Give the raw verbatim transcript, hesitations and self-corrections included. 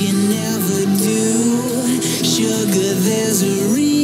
you never do. Sugar, there's a reason.